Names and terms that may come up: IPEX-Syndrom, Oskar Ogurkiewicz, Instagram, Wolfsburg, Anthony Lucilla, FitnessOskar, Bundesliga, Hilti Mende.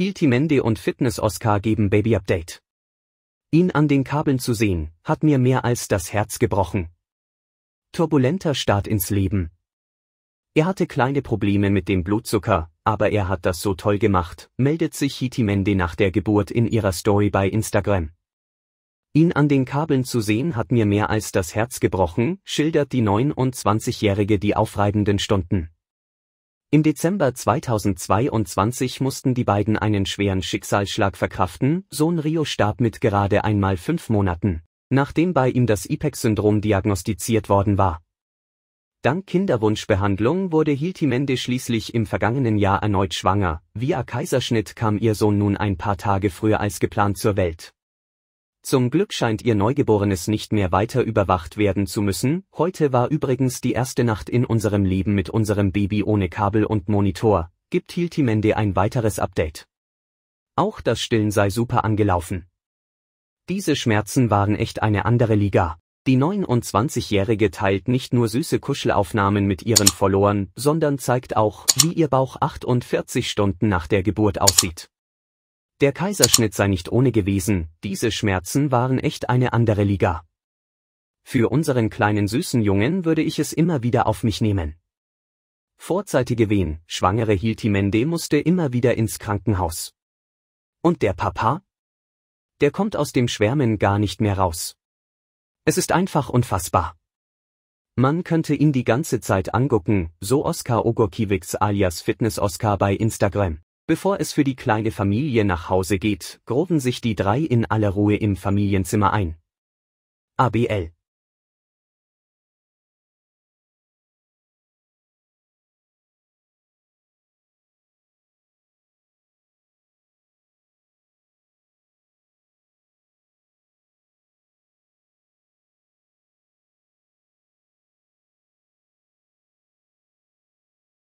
Hilti Mende und Fitness-Oskar geben Baby-Update. Ihn an den Kabeln zu sehen, hat mir mehr als das Herz gebrochen. Turbulenter Start ins Leben. Er hatte kleine Probleme mit dem Blutzucker, aber er hat das so toll gemacht, meldet sich Hilti Mende nach der Geburt in ihrer Story bei Instagram. Ihn an den Kabeln zu sehen hat mir mehr als das Herz gebrochen, schildert die 29-Jährige die aufreibenden Stunden. Im Dezember 2022 mussten die beiden einen schweren Schicksalsschlag verkraften, Sohn Rio starb mit gerade einmal 5 Monaten, nachdem bei ihm das IPEX-Syndrom diagnostiziert worden war. Dank Kinderwunschbehandlung wurde Hilti Mende schließlich im vergangenen Jahr erneut schwanger, via Kaiserschnitt kam ihr Sohn nun ein paar Tage früher als geplant zur Welt. Zum Glück scheint ihr Neugeborenes nicht mehr weiter überwacht werden zu müssen. Heute war übrigens die erste Nacht in unserem Leben mit unserem Baby ohne Kabel und Monitor, gibt Hilti Mende ein weiteres Update. Auch das Stillen sei super angelaufen. Diese Schmerzen waren echt eine andere Liga. Die 29-Jährige teilt nicht nur süße Kuschelaufnahmen mit ihren Followern, sondern zeigt auch, wie ihr Bauch 48 Stunden nach der Geburt aussieht. Der Kaiserschnitt sei nicht ohne gewesen, diese Schmerzen waren echt eine andere Liga. Für unseren kleinen süßen Jungen würde ich es immer wieder auf mich nehmen. Vorzeitige Wehen, schwangere Hilti Mende musste immer wieder ins Krankenhaus. Und der Papa? Der kommt aus dem Schwärmen gar nicht mehr raus. Es ist einfach unfassbar. Man könnte ihn die ganze Zeit angucken, so Oskar Ogurkiewicz alias Fitness-Oskar bei Instagram. Bevor es für die kleine Familie nach Hause geht, groben sich die drei in aller Ruhe im Familienzimmer ein. ABL